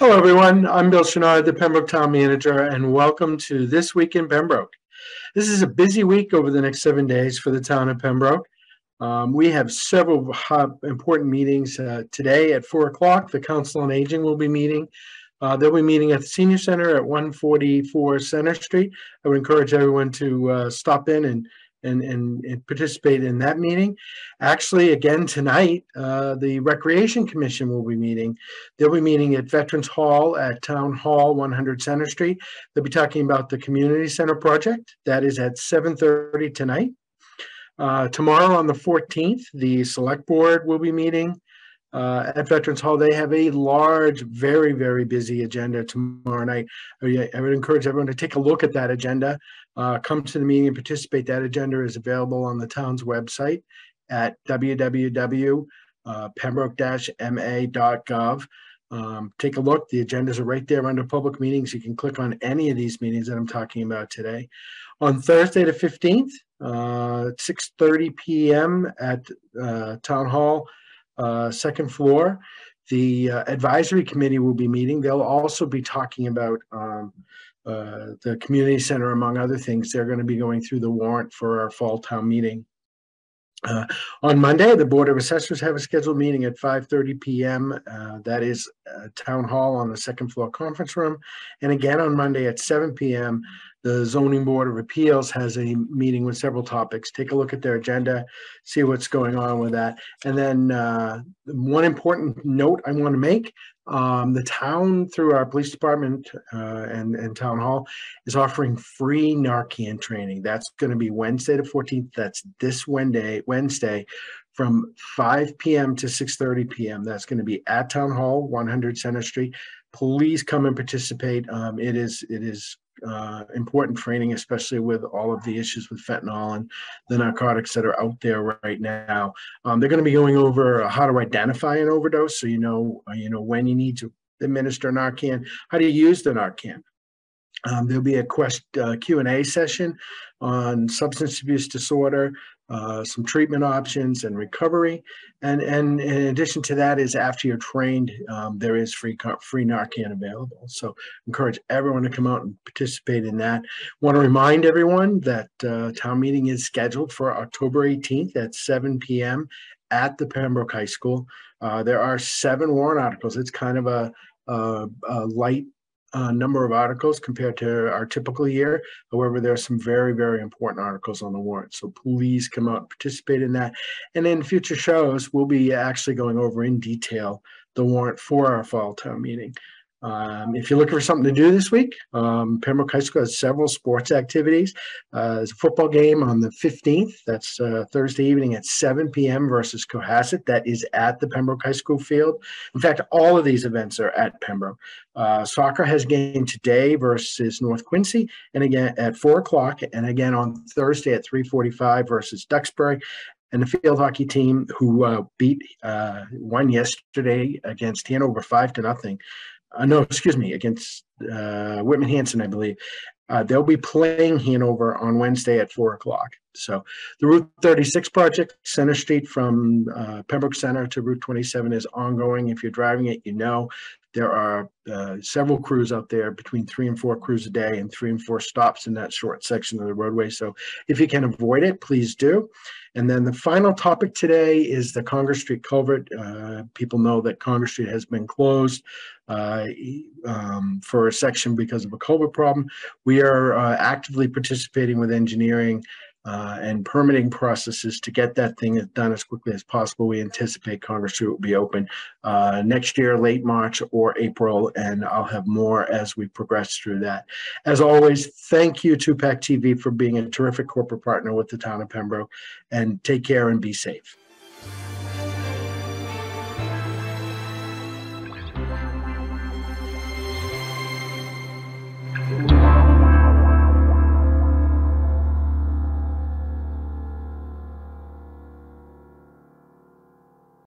Hello, everyone. I'm Bill Chenard, the Pembroke Town Manager, and welcome to This Week in Pembroke. This is a busy week over the next 7 days for the town of Pembroke. We have several important meetings today at 4 o'clock. The Council on Aging will be meeting. They'll be meeting at the Senior Center at 144 Center Street. I would encourage everyone to stop in and participate in that meeting. Actually, again, tonight, the Recreation Commission will be meeting. They'll be meeting at Veterans Hall at Town Hall, 100 Center Street. They'll be talking about the Community Center project. That is at 7:30 tonight. Tomorrow on the 14th, the Select Board will be meeting at Veterans Hall. They have a large, very, very busy agenda tomorrow night. I would encourage everyone to take a look at that agenda. Come to the meeting and participate. That agenda is available on the town's website at www.pembroke-ma.gov. Take a look. The agendas are right there under public meetings. You can click on any of these meetings that I'm talking about today. On Thursday the 15th, 6:30 p.m. at Town Hall, second floor, the advisory committee will be meeting. They'll also be talking about the community center, among other things. They're going to be going through the warrant for our fall town meeting. On Monday, the Board of Assessors have a scheduled meeting at 5:30 p.m. That is Town Hall on the second floor conference room. And again on Monday at 7 p.m., the Zoning Board of Appeals has a meeting with several topics. Take a look at their agenda, see what's going on with that. And then one important note I want to make. The town, through our police department and town hall, is offering free Narcan training. That's going to be Wednesday the 14th. That's this Wednesday from 5 p.m. to 6:30 p.m. That's going to be at Town Hall, 100 Center Street. Please come and participate. It is important training, especially with all of the issues with fentanyl and the narcotics that are out there right now. They're going to be going over how to identify an overdose, so you know when you need to administer Narcan, how to use the Narcan. There'll be a Q&A session on substance abuse disorder, some treatment options and recovery, and in addition to that is, after you're trained, there is free Narcan available. So encourage everyone to come out and participate in that. Want to remind everyone that town meeting is scheduled for October 18th at 7 p.m. at the Pembroke High School. There are 7 warrant articles. It's kind of a light number of articles compared to our typical year. However, there are some very, very important articles on the warrant, so please come out and participate in that. And in future shows, we'll be actually going over in detail the warrant for our fall town meeting. If you're looking for something to do this week, Pembroke High School has several sports activities. There's a football game on the 15th. That's Thursday evening at 7 p.m. versus Cohasset. That is at the Pembroke High School field. In fact, all of these events are at Pembroke. Soccer has game today versus North Quincy, and again at 4 o'clock, and again on Thursday at 3:45 versus Duxbury. And the field hockey team, who won yesterday against Hanover 5-0. No, excuse me, against Whitman-Hanson, I believe. They'll be playing Hanover on Wednesday at 4 o'clock. So the Route 36 project, Center Street from Pembroke Center to Route 27, is ongoing. If you're driving it, you know there are several crews out there, between 3 and 4 crews a day and 3 and 4 stops in that short section of the roadway. So if you can avoid it, please do. And then the final topic today is the Congress Street culvert. People know that Congress Street has been closed for a section because of a culvert problem. We are actively participating with engineering and permitting processes to get that thing done as quickly as possible. We anticipate Congress Street will be open next year, late March or April, and I'll have more as we progress through that. As always, thank you to PACTV for being a terrific corporate partner with the town of Pembroke, and take care and be safe.